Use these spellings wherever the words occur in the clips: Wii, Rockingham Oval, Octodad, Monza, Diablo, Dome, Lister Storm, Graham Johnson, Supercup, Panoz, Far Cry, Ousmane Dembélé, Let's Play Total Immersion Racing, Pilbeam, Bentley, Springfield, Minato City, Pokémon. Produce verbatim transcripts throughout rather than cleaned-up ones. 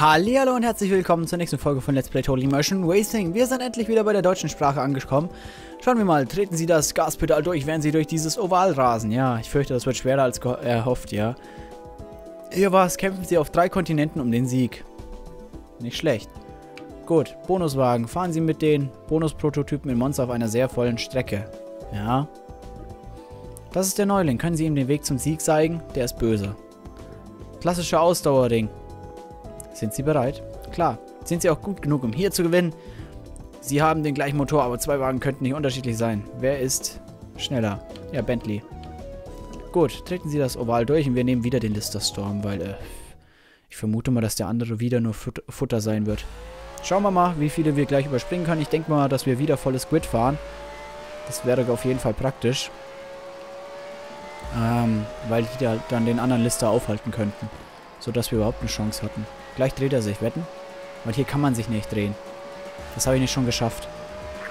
Hallihallo und herzlich willkommen zur nächsten Folge von Let's Play Total Immersion Racing. Wir sind endlich wieder bei der deutschen Sprache angekommen. Schauen wir mal, treten Sie das Gaspedal durch, werden Sie durch dieses Oval rasen. Ja, ich fürchte, das wird schwerer als erhofft, ja. Hier war's, kämpfen Sie auf drei Kontinenten um den Sieg. Nicht schlecht. Gut, Bonuswagen. Fahren Sie mit den Bonusprototypen in Monza auf einer sehr vollen Strecke. Ja. Das ist der Neuling. Können Sie ihm den Weg zum Sieg zeigen? Der ist böse. Klassischer Ausdauerring. Sind Sie bereit? Klar. Sind Sie auch gut genug, um hier zu gewinnen? Sie haben den gleichen Motor, aber zwei Wagen könnten nicht unterschiedlich sein. Wer ist schneller? Ja, Bentley. Gut, treten Sie das Oval durch und wir nehmen wieder den Lister Storm, weil äh, ich vermute mal, dass der andere wieder nur Fut- Futter sein wird. Schauen wir mal, wie viele wir gleich überspringen können. Ich denke mal, dass wir wieder volles Grid fahren. Das wäre auf jeden Fall praktisch. Ähm, weil die da dann den anderen Lister aufhalten könnten. Sodass wir überhaupt eine Chance hatten. Gleich dreht er sich, wetten? Weil hier kann man sich nicht drehen. Das habe ich nicht schon geschafft.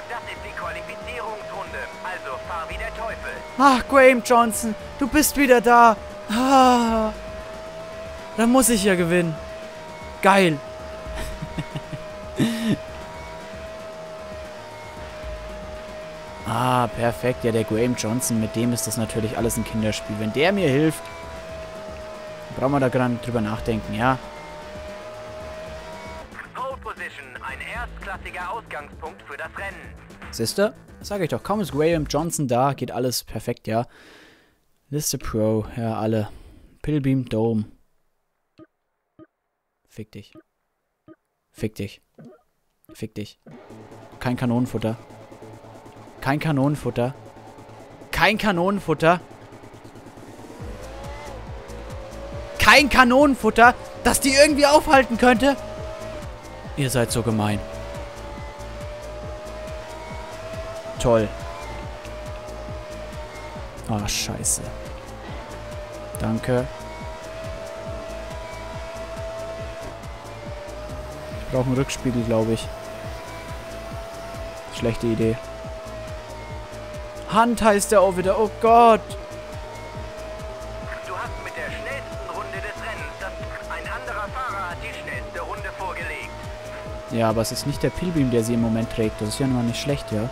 Das ist die Qualifizierungsrunde, also fahr wie der Teufel. Ach, Graham Johnson, du bist wieder da. Ah, dann muss ich ja gewinnen. Geil. Ah, perfekt. Ja, der Graham Johnson, mit dem ist das natürlich alles ein Kinderspiel. Wenn der mir hilft, brauchen wir da gerade drüber nachdenken, ja. Erstklassiger Ausgangspunkt für das Rennen. Sister, sage ich doch, kaum ist Graham Johnson da, geht alles perfekt, ja. Liste Pro, ja, alle. Pilbeam, Dome. Fick dich. Fick dich. Fick dich. Kein Kanonenfutter. Kein Kanonenfutter. Kein Kanonenfutter. Kein Kanonenfutter, das die irgendwie aufhalten könnte. Ihr seid so gemein. Toll. Ah, scheiße. Danke. Ich brauche einen Rückspiegel, glaube ich. Schlechte Idee. Hand heißt der auch wieder. Oh Gott. Du hast mit der schnellsten Runde des Rennens, das ein anderer Fahrer hat die schnellste Runde vorgelegt. Ja, aber es ist nicht der Pilbeam, der sie im Moment trägt. Das ist ja noch nicht schlecht, ja.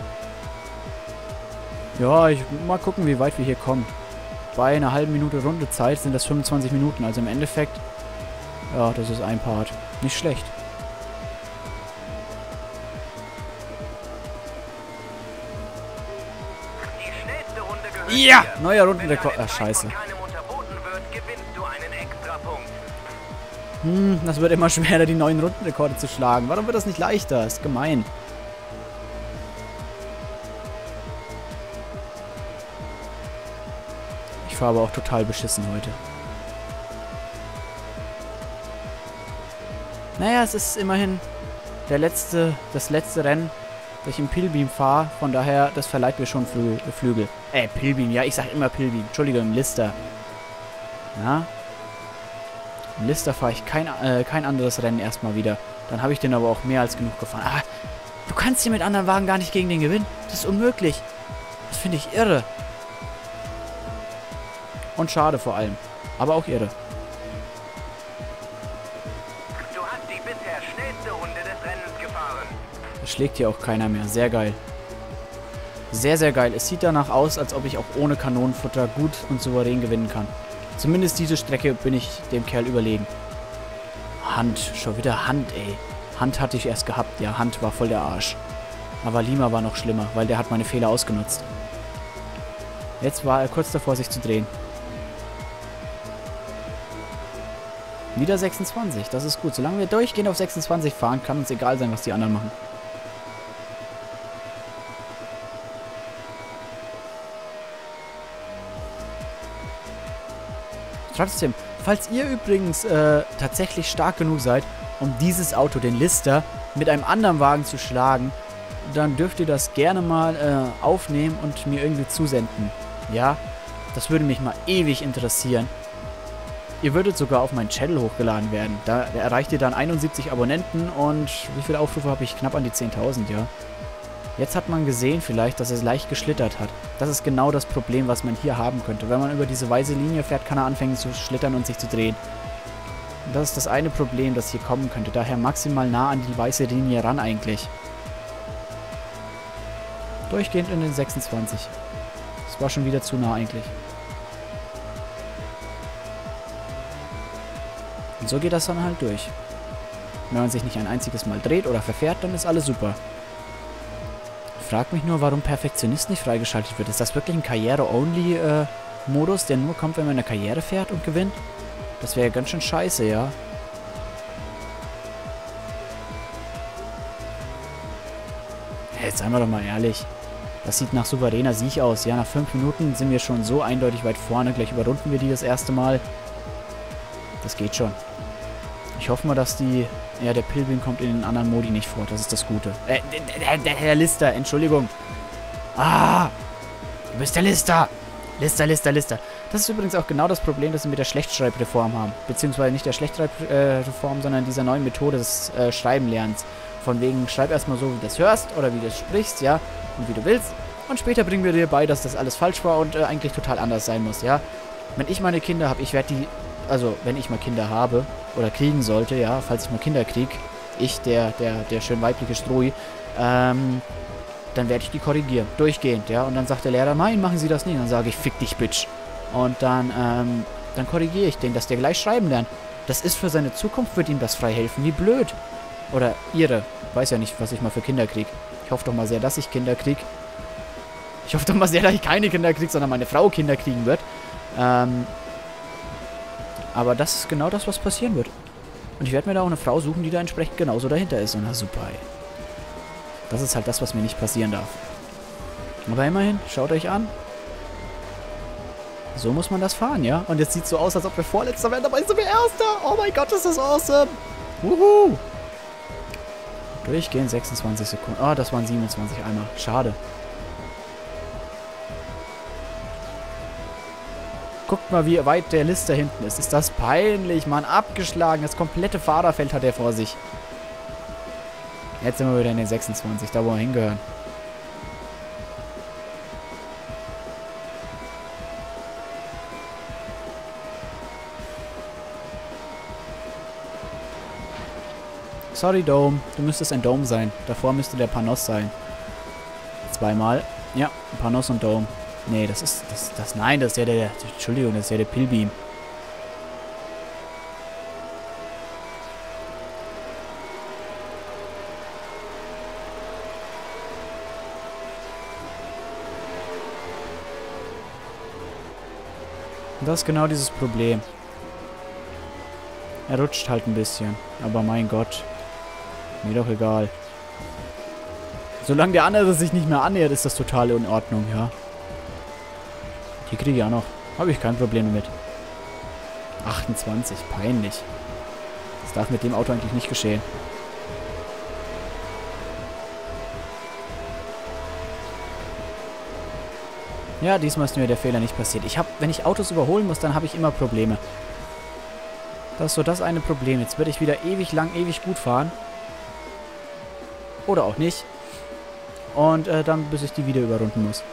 Ja, ich mal gucken, wie weit wir hier kommen. Bei einer halben Minute Rundezeit sind das fünfundzwanzig Minuten. Also im Endeffekt, ja, das ist ein Part. Nicht schlecht. Die schnellste Runde gehört ja! Dir. Neuer Rundenrekord. Ach, scheiße. Hm, das wird immer schwerer, die neuen Rundenrekorde zu schlagen. Warum wird das nicht leichter? Ist gemein. Ich fahre aber auch total beschissen heute. Naja, es ist immerhin der letzte, das letzte Rennen, das ich im Pilbeam fahre. Von daher, das verleiht mir schon Flügel. Flügel. Äh, Pilbeam. Ja, ich sag immer Pilbeam. Entschuldigung, Lister. Na? Im Lister fahre ich kein, äh, kein anderes Rennen erstmal wieder. Dann habe ich den aber auch mehr als genug gefahren. Aber du kannst hier mit anderen Wagen gar nicht gegen den gewinnen. Das ist unmöglich. Das finde ich irre. Und schade vor allem. Aber auch irre. Du hast die bisher schnellste Runde des Rennens gefahren. Das schlägt hier auch keiner mehr. Sehr geil. Sehr, sehr geil. Es sieht danach aus, als ob ich auch ohne Kanonenfutter gut und souverän gewinnen kann. Zumindest diese Strecke bin ich dem Kerl überlegen. Hand, schon wieder Hand, ey. Hand hatte ich erst gehabt, ja, Hand war voll der Arsch. Aber Lima war noch schlimmer, weil der hat meine Fehler ausgenutzt. Jetzt war er kurz davor, sich zu drehen. Wieder sechsundzwanzig, das ist gut. Solange wir durchgehend auf sechsundzwanzig fahren, kann uns egal sein, was die anderen machen. Trotzdem, falls ihr übrigens äh, tatsächlich stark genug seid, um dieses Auto, den Lister, mit einem anderen Wagen zu schlagen, dann dürft ihr das gerne mal äh, aufnehmen und mir irgendwie zusenden. Ja, das würde mich mal ewig interessieren. Ihr würdet sogar auf meinen Channel hochgeladen werden. Da erreicht ihr dann einundsiebzig Abonnenten und wie viele Aufrufe habe ich? Knapp an die zehntausend, ja. Jetzt hat man gesehen vielleicht, dass es leicht geschlittert hat. Das ist genau das Problem, was man hier haben könnte. Wenn man über diese weiße Linie fährt, kann er anfangen zu schlittern und sich zu drehen. Und das ist das eine Problem, das hier kommen könnte. Daher maximal nah an die weiße Linie ran eigentlich. Durchgehend in den sechsundzwanzig. Das war schon wieder zu nah eigentlich. Und so geht das dann halt durch. Wenn man sich nicht ein einziges Mal dreht oder verfährt, dann ist alles super. Ich frage mich nur, warum Perfektionist nicht freigeschaltet wird. Ist das wirklich ein Karriere-Only-Modus, der nur kommt, wenn man eine Karriere fährt und gewinnt? Das wäre ja ganz schön scheiße, ja. Jetzt seien wir doch mal ehrlich. Das sieht nach souveräner Sieg aus. Ja, nach fünf Minuten sind wir schon so eindeutig weit vorne. Gleich überrunden wir die das erste Mal. Das geht schon. Ich hoffe mal, dass die... Ja, der Pilbeam kommt in den anderen Modi nicht vor. Das ist das Gute. Äh, der, der Herr Lister, Entschuldigung. Ah! Du bist der Lister! Lister, Lister, Lister. Das ist übrigens auch genau das Problem, das wir mit der Schlechtschreibreform haben. Beziehungsweise nicht der Schlechtschreibreform, sondern dieser neuen Methode des äh, Schreibenlernens. Von wegen, schreib erstmal so, wie du es hörst oder wie du es sprichst, ja, und wie du willst. Und später bringen wir dir bei, dass das alles falsch war und äh, eigentlich total anders sein muss, ja. Wenn ich meine Kinder habe, ich werde die... Also, wenn ich mal Kinder habe oder kriegen sollte, ja, falls ich mal Kinder kriege, ich, der, der, der schön weibliche Strui, ähm, dann werde ich die korrigieren, durchgehend, ja, und dann sagt der Lehrer, nein, machen Sie das nicht, und dann sage ich, fick dich, Bitch, und dann, ähm, dann korrigiere ich den, dass der gleich schreiben lernt, das ist für seine Zukunft, wird ihm das frei helfen, wie blöd, oder ihre, weiß ja nicht, was ich mal für Kinder kriege, ich hoffe doch mal sehr, dass ich Kinder kriege, ich hoffe doch mal sehr, dass ich keine Kinder kriege, sondern meine Frau Kinder kriegen wird, ähm, aber das ist genau das, was passieren wird. Und ich werde mir da auch eine Frau suchen, die da entsprechend genauso dahinter ist. Und na super, ey. Das ist halt das, was mir nicht passieren darf. Aber immerhin, schaut euch an. So muss man das fahren, ja? Und jetzt sieht es so aus, als ob wir Vorletzter wären, dabei sind wir Erster. Oh mein Gott, ist das awesome. Wuhu. Durchgehen, sechsundzwanzig Sekunden. Oh, das waren siebenundzwanzig einmal. Schade. Guckt mal, wie weit der Lister hinten ist. Ist das peinlich, Mann. Abgeschlagen. Das komplette Fahrerfeld hat er vor sich. Jetzt sind wir wieder in den sechsundzwanzig, da wo wir hingehören. Sorry, Dome. Du müsstest ein Dome sein. Davor müsste der Panoz sein. Zweimal. Ja, Panoz und Dome. Nee, das ist... Das, das, nein, das ist ja der, der... Entschuldigung, das ist ja der Pilbeam. Und das ist genau dieses Problem. Er rutscht halt ein bisschen. Aber mein Gott. Mir doch egal. Solange der andere sich nicht mehr annähert, ist das total in Ordnung, ja. Die kriege ich auch noch. Habe ich kein Problem mit. achtundzwanzig. Peinlich. Das darf mit dem Auto eigentlich nicht geschehen. Ja, diesmal ist mir der Fehler nicht passiert. Ich habe, wenn ich Autos überholen muss, dann habe ich immer Probleme. Das ist so das eine Problem. Jetzt werde ich wieder ewig lang, ewig gut fahren. Oder auch nicht. Und äh, dann, bis ich die wieder überrunden muss.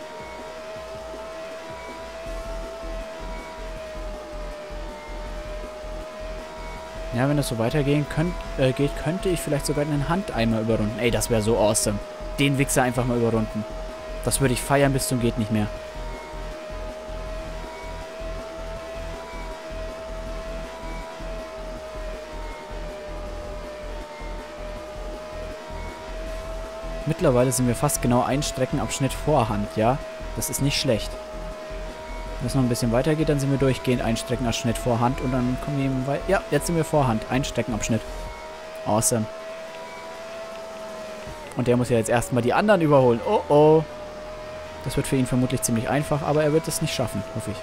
Ja, wenn das so weitergehen könnt, äh, geht, könnte ich vielleicht sogar einen Handeimer überrunden. Ey, das wäre so awesome. Den Wichser einfach mal überrunden. Das würde ich feiern bis zum geht nicht mehr. Mittlerweile sind wir fast genau einen Streckenabschnitt vorhand, ja? Das ist nicht schlecht. Wenn es noch ein bisschen weitergeht, dann sind wir durchgehend ein Streckenabschnitt vorhand und dann kommen wir eben weiter. Ja, jetzt sind wir vorhand. Ein Streckenabschnitt. Awesome. Und der muss ja jetzt erstmal die anderen überholen. Oh oh. Das wird für ihn vermutlich ziemlich einfach, aber er wird es nicht schaffen, hoffe ich.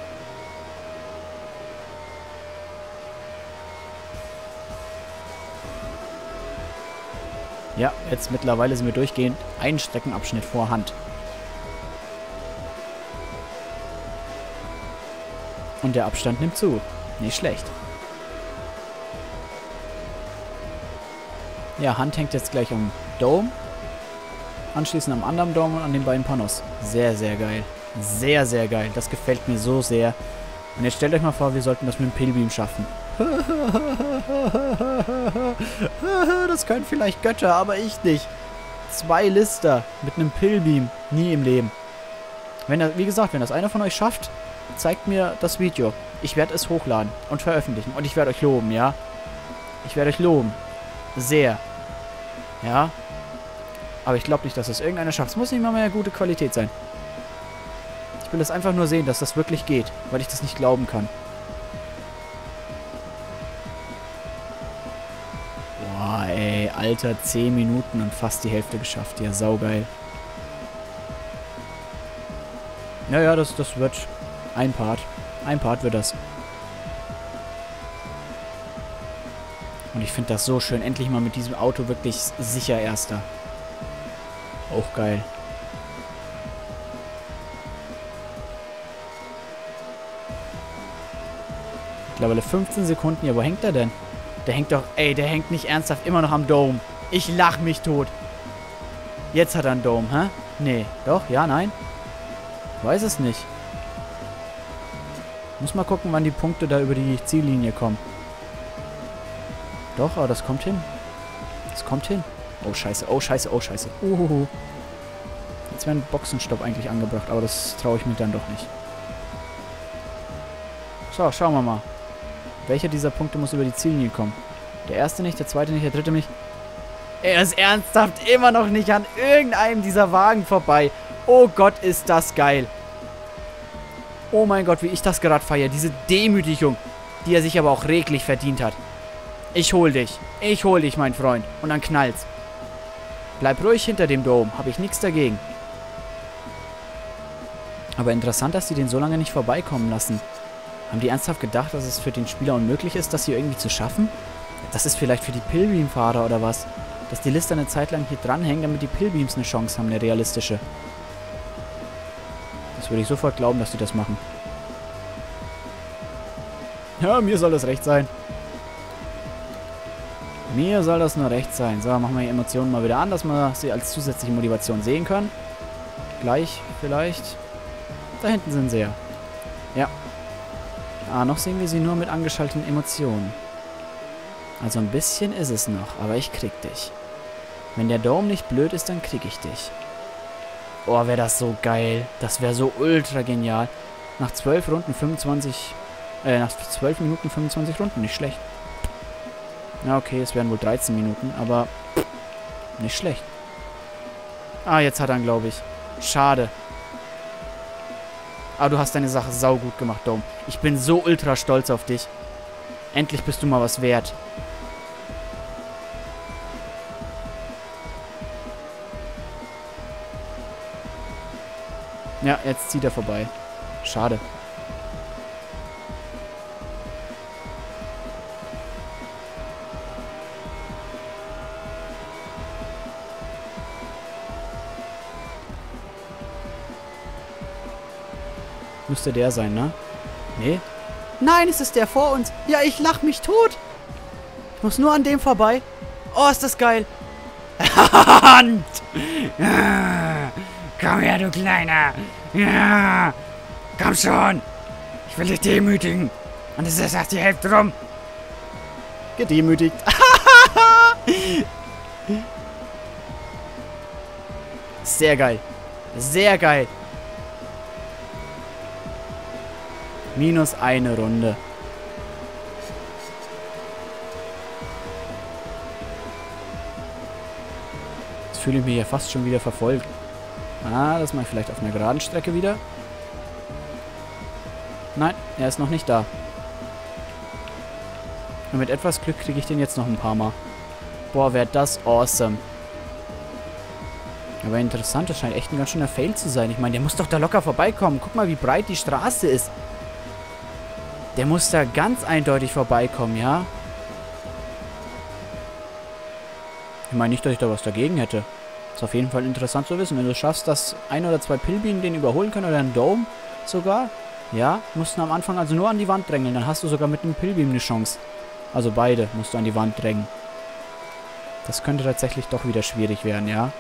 Ja, jetzt mittlerweile sind wir durchgehend ein Streckenabschnitt vorhand. Und der Abstand nimmt zu. Nicht schlecht. Ja, Hand hängt jetzt gleich am Dome. Anschließend am anderen Dome und an den beiden Panoz. Sehr, sehr geil. Sehr, sehr geil. Das gefällt mir so sehr. Und jetzt stellt euch mal vor, wir sollten das mit dem Pilbeam schaffen. Das können vielleicht Götter, aber ich nicht. Zwei Lister mit einem Pilbeam. Nie im Leben. Wenn das, wie gesagt, wenn das einer von euch schafft, zeigt mir das Video. Ich werde es hochladen und veröffentlichen. Und ich werde euch loben, ja? Ich werde euch loben. Sehr. Ja? Aber ich glaube nicht, dass das irgendeiner schafft. Es muss nicht mal mehr gute Qualität sein. Ich will das einfach nur sehen, dass das wirklich geht. Weil ich das nicht glauben kann. Boah, ey. Alter, zehn Minuten und fast die Hälfte geschafft. Ja, saugeil. Naja, das, das wird ein Part. Ein Part wird das. Und ich finde das so schön. Endlich mal mit diesem Auto wirklich sicher Erster. Auch geil. Mittlerweile fünfzehn Sekunden. Ja, wo hängt der denn? Der hängt doch... Ey, der hängt nicht ernsthaft immer noch am Dome. Ich lach mich tot. Jetzt hat er einen Dome, hä? Nee. Doch? Ja? Nein? Weiß es nicht. Muss mal gucken, wann die Punkte da über die Ziellinie kommen. Doch, aber das kommt hin. Das kommt hin. Oh, scheiße. Oh, scheiße. Oh, scheiße. Uhuhu. Jetzt wäre ein Boxenstopp eigentlich angebracht, aber das traue ich mir dann doch nicht. So, schauen wir mal. Welcher dieser Punkte muss über die Ziellinie kommen? Der erste nicht, der zweite nicht, der dritte nicht. Er ist ernsthaft immer noch nicht an irgendeinem dieser Wagen vorbei. Oh Gott, ist das geil. Oh mein Gott, wie ich das gerade feiere. Diese Demütigung, die er sich aber auch redlich verdient hat. Ich hol dich. Ich hol dich, mein Freund. Und dann knallt's. Bleib ruhig hinter dem Dome. Habe ich nichts dagegen. Aber interessant, dass sie den so lange nicht vorbeikommen lassen. Haben die ernsthaft gedacht, dass es für den Spieler unmöglich ist, das hier irgendwie zu schaffen? Das ist vielleicht für die Pilbeam-Fahrer oder was? Dass die Lister eine Zeit lang hier dranhängen, damit die Pilbeams eine Chance haben, eine realistische. Das würde ich sofort glauben, dass die das machen. Ja, mir soll das recht sein. Mir soll das nur recht sein. So, machen wir die Emotionen mal wieder an, dass wir sie als zusätzliche Motivation sehen können. Gleich, vielleicht. Da hinten sind sie ja. Ja. Ah, noch sehen wir sie nur mit angeschalteten Emotionen. Also ein bisschen ist es noch, aber ich krieg dich. Wenn der Dome nicht blöd ist, dann krieg ich dich. Oh, wäre das so geil. Das wäre so ultra genial. Nach zwölf Runden fünfundzwanzig... Äh, nach zwölf Minuten fünfundzwanzig Runden. Nicht schlecht. Na okay, es wären wohl dreizehn Minuten, aber... Nicht schlecht. Ah, jetzt hat er ihn, glaube ich. Schade. Aber du hast deine Sache saugut gemacht, Dome. Ich bin so ultra stolz auf dich. Endlich bist du mal was wert. Ja, jetzt zieht er vorbei. Schade. Müsste der sein, ne? Nee. Nein, es ist der vor uns. Ja, ich lach mich tot. Ich muss nur an dem vorbei. Oh, ist das geil. Hand! Komm her, du Kleiner. Ja. Komm schon. Ich will dich demütigen. Und es ist erst die Hälfte rum. Gedemütigt. Sehr geil. Sehr geil. Minus eine Runde. Jetzt fühle ich mich ja fast schon wieder verfolgt. Ah, das mache ich vielleicht auf einer geraden Strecke wieder. Nein, er ist noch nicht da. Und mit etwas Glück kriege ich den jetzt noch ein paar Mal. Boah, wäre das awesome. Aber interessant, das scheint echt ein ganz schöner Fail zu sein. Ich meine, der muss doch da locker vorbeikommen. Guck mal, wie breit die Straße ist. Der muss da ganz eindeutig vorbeikommen, ja? Ich meine nicht, dass ich da was dagegen hätte. Ist auf jeden Fall interessant zu wissen. Wenn du schaffst, dass ein oder zwei Pilbeam den überholen können, oder ein Dome sogar, ja, musst du am Anfang also nur an die Wand drängeln. Dann hast du sogar mit einem Pilbeam eine Chance. Also beide musst du an die Wand drängen. Das könnte tatsächlich doch wieder schwierig werden, ja?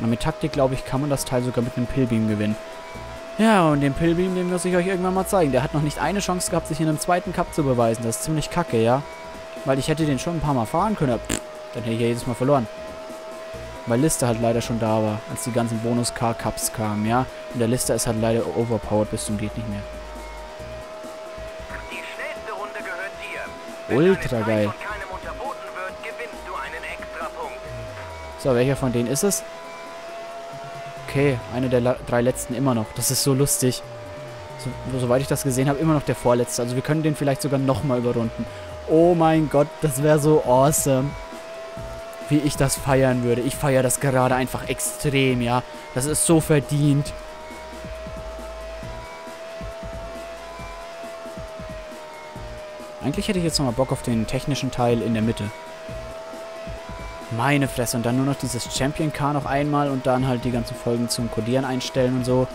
Und mit Taktik, glaube ich, kann man das Teil sogar mit einem Pilbeam gewinnen. Ja, und den Pilbeam, den muss ich euch irgendwann mal zeigen. Der hat noch nicht eine Chance gehabt, sich in einem zweiten Cup zu beweisen. Das ist ziemlich kacke, ja? Weil ich hätte den schon ein paar Mal fahren können. Pff, dann hätte ich ja jedes Mal verloren. Weil Lister halt leider schon da war, als die ganzen Bonus-Car-Cups kamen, ja? Und der Lister ist halt leider overpowered bis zum geht nicht mehr. Die schnellste Runde gehört dir. Ultra geil. So, welcher von denen ist es? Okay, eine der la drei letzten immer noch. Das ist so lustig. So, soweit ich das gesehen habe, immer noch der vorletzte. Also wir können den vielleicht sogar nochmal überrunden. Oh mein Gott, das wäre so awesome. Wie ich das feiern würde. Ich feiere das gerade einfach extrem, ja. Das ist so verdient. Eigentlich hätte ich jetzt nochmal Bock auf den technischen Teil in der Mitte. Meine Fresse. Und dann nur noch dieses Champion Car noch einmal und dann halt die ganzen Folgen zum Codieren einstellen und so.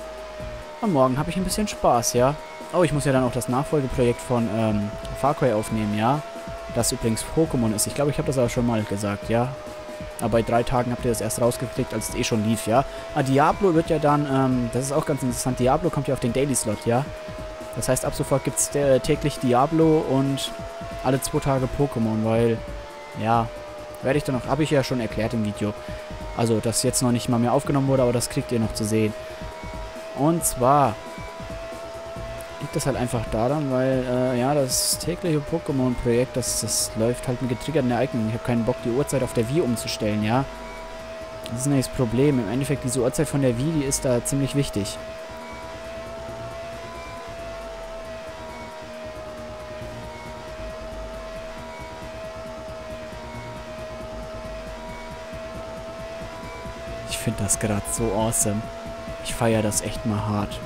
Und morgen habe ich ein bisschen Spaß, ja. Oh, ich muss ja dann auch das Nachfolgeprojekt von ähm, Far Cry aufnehmen, ja. Das übrigens Pokémon ist. Ich glaube, ich habe das aber schon mal gesagt, ja. Aber bei drei Tagen habt ihr das erst rausgekriegt, als es eh schon lief, ja. Ah, Diablo wird ja dann, ähm, das ist auch ganz interessant, Diablo kommt ja auf den Daily Slot, ja. Das heißt, ab sofort gibt es äh, täglich Diablo und alle zwei Tage Pokémon, weil, ja... Werde ich dann noch, habe ich ja schon erklärt im Video. Also, das jetzt noch nicht mal mehr aufgenommen wurde, aber das kriegt ihr noch zu sehen. Und zwar liegt das halt einfach daran, weil, äh, ja, das tägliche Pokémon-Projekt, das, das läuft halt mit getriggerten Ereignissen. Ich habe keinen Bock, die Uhrzeit auf der Wii umzustellen, ja. Das ist nämlich das Problem. Im Endeffekt, diese Uhrzeit von der Wii, die ist da ziemlich wichtig. Ich finde das gerade so awesome. Ich feiere das echt mal hart.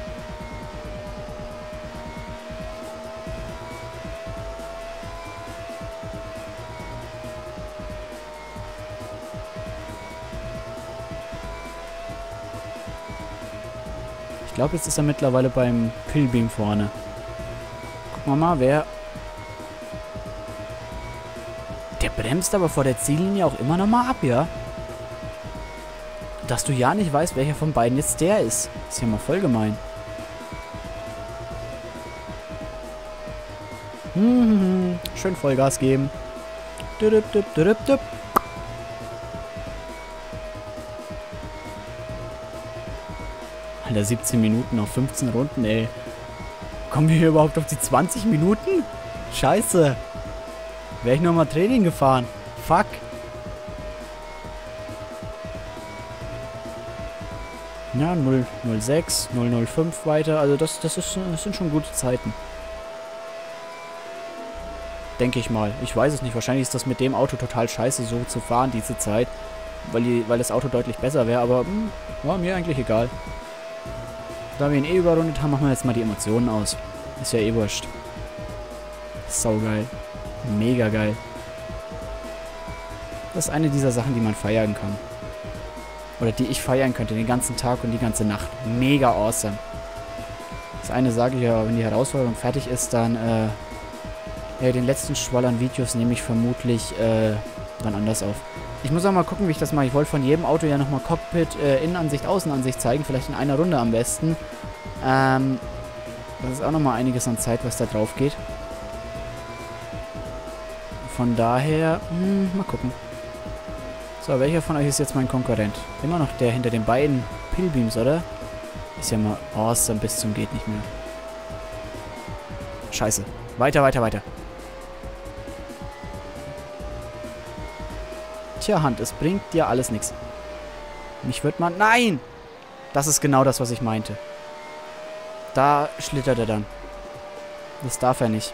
Ich glaube, jetzt ist er mittlerweile beim Pilbeam vorne. Gucken wir mal, wer... Der bremst aber vor der Ziellinie auch immer noch mal ab, ja? Dass du ja nicht weißt, welcher von beiden jetzt der ist. Ist ja mal voll gemein. Hm, schön Vollgas geben. Alter, siebzehn Minuten auf fünfzehn Runden, ey. Kommen wir hier überhaupt auf die zwanzig Minuten? Scheiße. Wäre ich nochmal Training gefahren. Fuck. Ja, null Komma null sechs, null Komma null fünf weiter. Also das, das, ist, das sind schon gute Zeiten. Denke ich mal. Ich weiß es nicht. Wahrscheinlich ist das mit dem Auto total scheiße, so zu fahren diese Zeit. Weil, die, weil das Auto deutlich besser wäre. Aber mh, war mir eigentlich egal. Da wir ihn eh überrundet haben, machen wir jetzt mal die Emotionen aus. Ist ja eh wurscht. Saugeil. Mega geil. Das ist eine dieser Sachen, die man feiern kann. Oder die ich feiern könnte, den ganzen Tag und die ganze Nacht. Mega awesome. Das eine sage ich ja, wenn die Herausforderung fertig ist, dann, äh, ja, den letzten Schwall an Videos nehme ich vermutlich, äh, dann anders auf. Ich muss auch mal gucken, wie ich das mache. Ich wollte von jedem Auto ja nochmal Cockpit, äh, Innenansicht, Außenansicht zeigen. Vielleicht in einer Runde am besten. Ähm, das ist auch nochmal einiges an Zeit, was da drauf geht. Von daher, mh, mal gucken. So, welcher von euch ist jetzt mein Konkurrent? Immer noch der hinter den beiden Pilbeams, oder? Ist ja mal awesome, bis zum geht nicht mehr. Scheiße. Weiter, weiter, weiter. Tja, Hand, es bringt dir alles nichts. Mich wird man... Nein! Das ist genau das, was ich meinte. Da schlittert er dann. Das darf er nicht.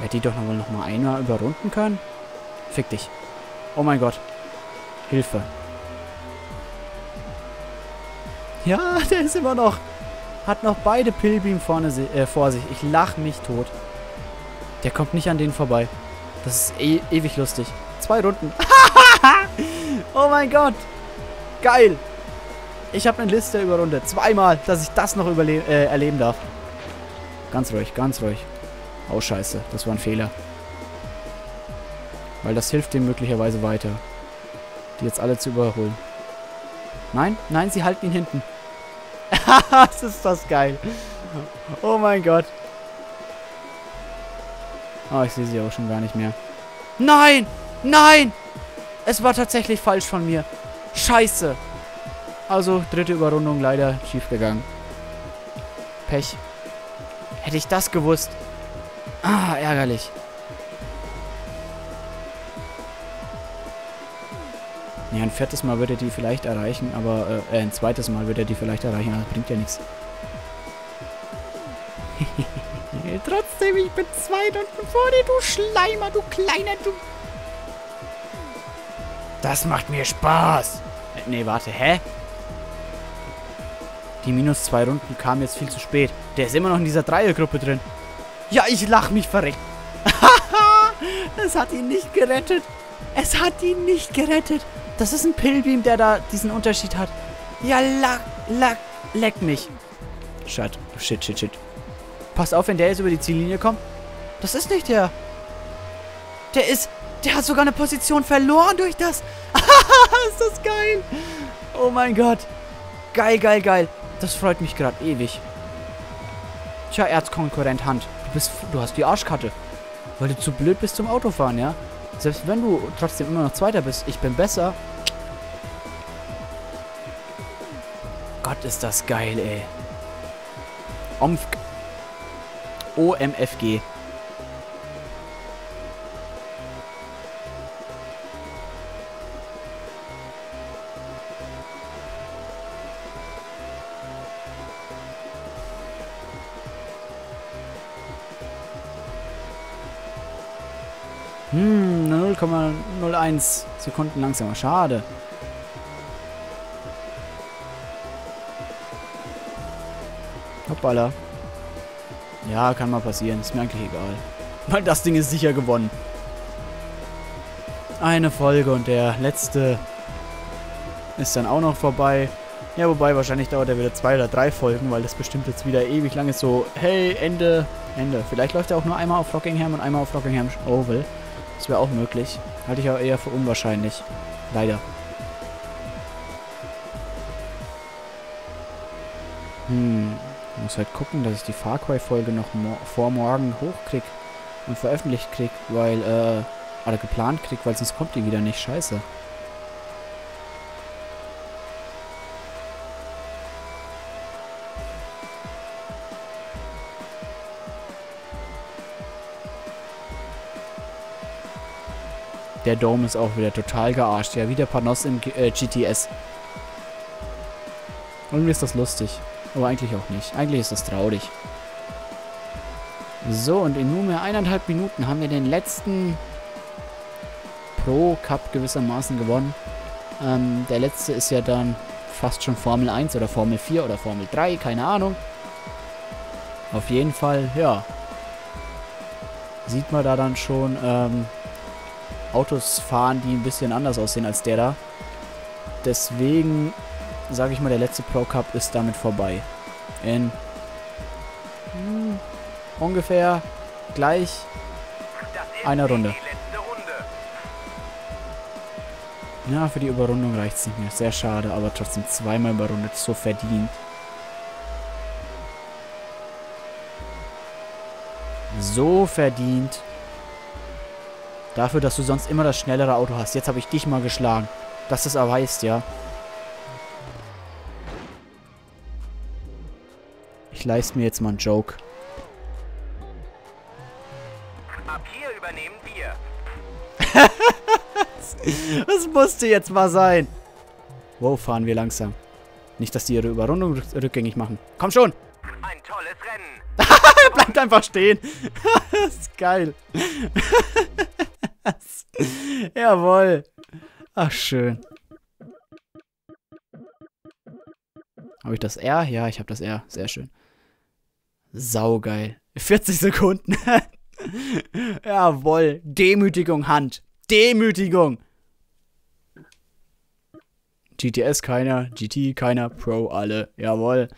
Hätte ich doch noch mal, noch mal einmal überrunden können? Fick dich. Oh mein Gott. Hilfe. Ja, der ist immer noch. Hat noch beide Pilbeam vorne äh, vor sich. Ich lach mich tot. Der kommt nicht an denen vorbei. Das ist e ewig lustig. Zwei Runden. Oh mein Gott. Geil. Ich habe eine Liste überrundet. Zweimal, dass ich das noch überle äh, erleben darf. Ganz ruhig, ganz ruhig. Oh, scheiße. Das war ein Fehler. Weil das hilft dem möglicherweise weiter. die jetzt alle zu überholen. Nein, nein, sie halten ihn hinten. Das ist das geil. Oh mein Gott. Oh, ich sehe sie auch schon gar nicht mehr. Nein, nein. Es war tatsächlich falsch von mir. Scheiße. Also, dritte Überrundung leider schiefgegangen. Pech. Hätte ich das gewusst. Ah, ärgerlich. Ja, ein viertes Mal wird er die vielleicht erreichen, aber äh, ein zweites Mal wird er die vielleicht erreichen, aber das bringt ja nichts. Trotzdem, ich bin zweit und vor dir, du Schleimer, du Kleiner, du... Das macht mir Spaß! Äh, ne, warte, hä? Die minus zwei Runden kamen jetzt viel zu spät. Der ist immer noch in dieser Dreiergruppe drin. Ja, ich lach mich verreckt. Haha, es hat ihn nicht gerettet. Es hat ihn nicht gerettet. Das ist ein Pilbeam, der da diesen Unterschied hat. Ja, lack, lack, leck mich. Shit, shit, shit, shit. Pass auf, wenn der jetzt über die Ziellinie kommt. Das ist nicht der. Der ist, der hat sogar eine Position verloren durch das. Ist das geil. Oh mein Gott. Geil, geil, geil. Das freut mich gerade ewig. Tja, Erzkonkurrent Hand. Du bist, du hast die Arschkarte. Weil du zu blöd bist zum Autofahren, ja? Selbst wenn du trotzdem immer noch Zweiter bist, ich bin besser. Gott, ist das geil, ey. O M F G. Hm, null Komma null eins Sekunden langsamer. Schade. Hoppala. Ja, kann mal passieren. Ist mir eigentlich egal. Weil das Ding ist sicher gewonnen. Eine Folge und der letzte ist dann auch noch vorbei. Ja, wobei wahrscheinlich dauert er wieder zwei oder drei Folgen, weil das bestimmt jetzt wieder ewig lang ist. So, hey, Ende, Ende. Vielleicht läuft er auch nur einmal auf Rockingham und einmal auf Rockingham Oval. Das wäre auch möglich. Halte ich aber eher für unwahrscheinlich. Leider. Hm. Ich muss halt gucken, dass ich die Far Cry-Folge noch mo vor morgen hochkrieg und veröffentlicht krieg, weil, äh, oder geplant krieg, weil sonst kommt die wieder nicht. Scheiße. Der Dome ist auch wieder total gearscht. Ja, wie der Panoz im äh, G T S. Und mir ist das lustig. Aber eigentlich auch nicht. Eigentlich ist das traurig. So, und in nunmehr eineinhalb Minuten haben wir den letzten Pro Cup gewissermaßen gewonnen. Ähm, der letzte ist ja dann fast schon Formel eins oder Formel vier oder Formel drei. Keine Ahnung. Auf jeden Fall, ja. Sieht man da dann schon, ähm... Autos fahren, die ein bisschen anders aussehen als der da. Deswegen sage ich mal, der letzte Pro Cup ist damit vorbei. In hm, ungefähr gleich einer Runde. Ja, für die Überrundung reicht es nicht mehr. Sehr schade, aber trotzdem zweimal überrundet, so verdient. So verdient. Dafür, dass du sonst immer das schnellere Auto hast. Jetzt habe ich dich mal geschlagen. Dass das aber heißt, ja. Ich leiste mir jetzt mal einen Joke. Ab hier übernehmen wir. Das musste jetzt mal sein. Wow, fahren wir langsam. Nicht, dass die ihre Überrundung rück rückgängig machen. Komm schon. Ein tolles Rennen. Er bleibt einfach stehen. Das ist geil. Jawohl. Ach, schön. Habe ich das R? Ja, ich habe das R. Sehr schön. Saugeil. vierzig Sekunden. Jawohl. Demütigung, Hand. Demütigung. G T S keiner. G T keiner. Pro alle. Jawohl.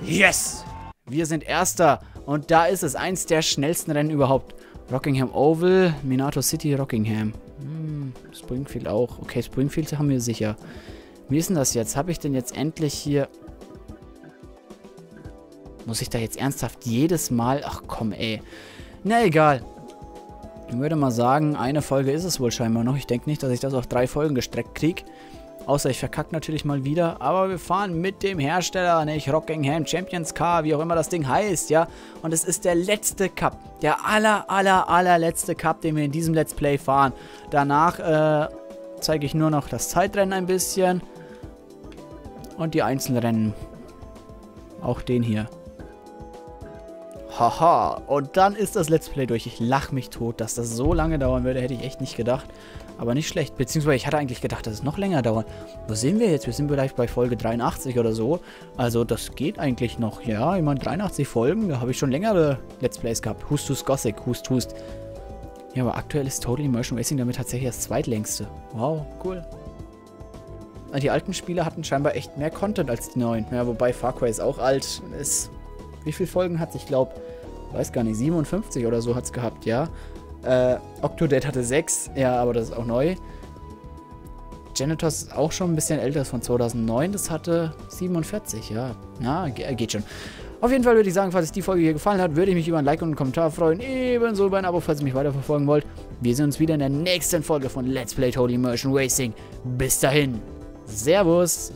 Yes. Wir sind Erster. Und da ist es eins der schnellsten Rennen überhaupt. Rockingham Oval, Minato City, Rockingham. Hm, Springfield auch. Okay, Springfield haben wir sicher. Wie ist denn das jetzt? Habe ich denn jetzt endlich hier... Muss ich da jetzt ernsthaft jedes Mal... Ach komm, ey. Na egal. Ich würde mal sagen, eine Folge ist es wohl scheinbar noch. Ich denke nicht, dass ich das auf drei Folgen gestreckt kriege. Außer ich verkacke natürlich mal wieder. Aber wir fahren mit dem Hersteller, nicht Rockingham Champions Car, wie auch immer das Ding heißt, ja. Und es ist der letzte Cup. Der aller, aller, allerletzte Cup, den wir in diesem Let's Play fahren. Danach äh, zeige ich nur noch das Zeitrennen ein bisschen. Und die Einzelrennen. Auch den hier. Haha, und dann ist das Let's Play durch. Ich lache mich tot, dass das so lange dauern würde, hätte ich echt nicht gedacht. Aber nicht schlecht, beziehungsweise ich hatte eigentlich gedacht, dass es noch länger dauert. Wo sind wir jetzt? Wir sind vielleicht bei Folge dreiundachtzig oder so. Also das geht eigentlich noch. Ja, ich meine dreiundachtzig Folgen, da habe ich schon längere Let's Plays gehabt. Hust hust Gothic, hust hust. Ja, aber aktuell ist Total Immersion Racing damit tatsächlich das zweitlängste. Wow, cool. Die alten Spiele hatten scheinbar echt mehr Content als die neuen. Ja, wobei Far Cry ist auch alt. Ist... Wie viele Folgen hat es? Ich glaube, weiß gar nicht, siebenundfünfzig oder so hat es gehabt, ja. Äh, Octodad hatte sechs, ja, aber das ist auch neu. Janitors ist auch schon ein bisschen älter, ist von zweitausendneun, das hatte siebenundvierzig, ja. Na, geht schon. Auf jeden Fall würde ich sagen, falls euch die Folge hier gefallen hat, würde ich mich über ein Like und einen Kommentar freuen. Ebenso über ein Abo, falls ihr mich weiterverfolgen wollt. Wir sehen uns wieder in der nächsten Folge von Let's Play Total Immersion Racing. Bis dahin, Servus!